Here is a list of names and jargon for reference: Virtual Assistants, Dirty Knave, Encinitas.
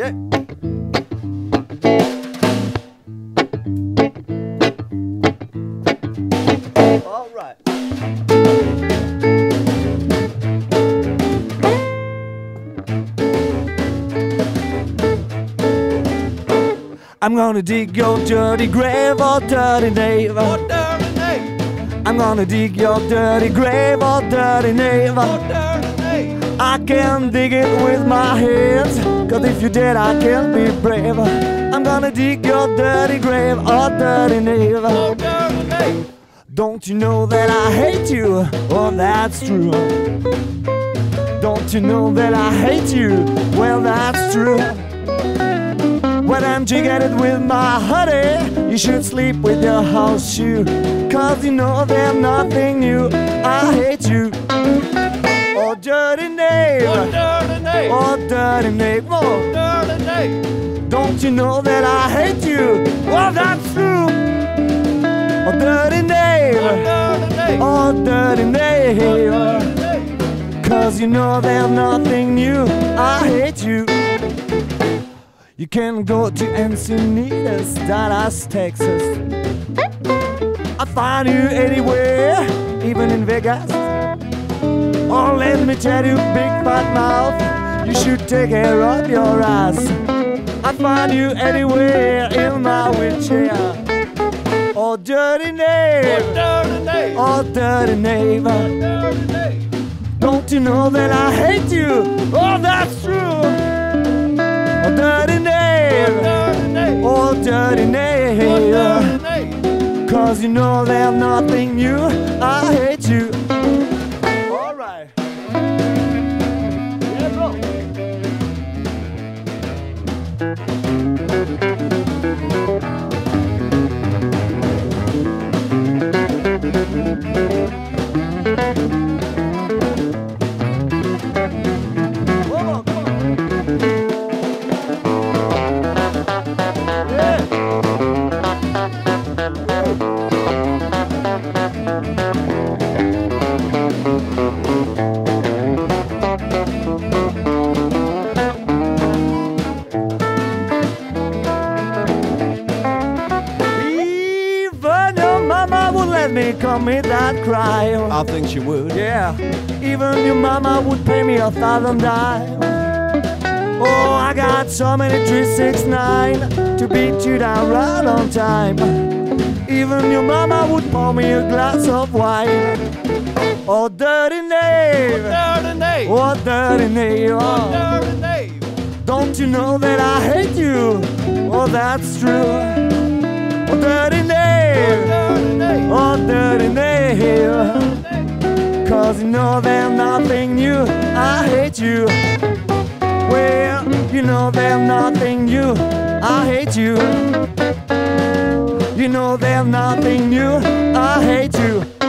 Yeah. All right. I'm gonna dig your dirty grave, oh dirty knave. Oh dirty knave. I'm gonna dig your dirty grave, oh dirty knave. Oh dirty knave. I can dig it with my hands, 'cause if you did I can be brave. I'm gonna dig your dirty grave, oh dirty knave. Oh dirty knave. Don't you know that I hate you? Oh that's true. Don't you know that I hate you? Well that's true. When I'm jigging it with my honey, you should sleep with your house shoe, 'cause you know there's nothing new. I hate you. Oh dirty knave, oh dirty knave, oh dirty knave, oh dirty knave. Don't you know that I hate you? Well that's true. Oh dirty knave, oh dirty knave, oh dirty knave, 'cause you know there's nothing new. I hate you. You can go to Encinitas, Dallas, Texas. I'll find you anywhere, even in Vegas. Oh, let me tell you, big fat mouth, you should take care of your ass. I'll find you anywhere in my wheelchair. Oh, dirty knave, oh, dirty knave, oh, dirty knave. Don't you know that I hate you? Oh, that's true. Oh dirty knave, oh dirty knave, 'cause you know there's nothing new. I hate you. All right. Yeah, bro. Commit that crime. I think she would. Yeah. Even your mama would pay me 1,000 dimes. Oh, I got so many 369 to beat you down right on time. Even your mama would pour me a glass of wine. Oh, dirty knave, oh dirty knave, oh dirty knave, oh dirty knave. Don't you know that I hate you? Oh, that's true. Oh, dirty knave, oh dirty knave, oh dirty knave, 'cause you know there's nothing new. I hate you. Well, you know there's nothing new. I hate you. You know there's nothing new. I hate you.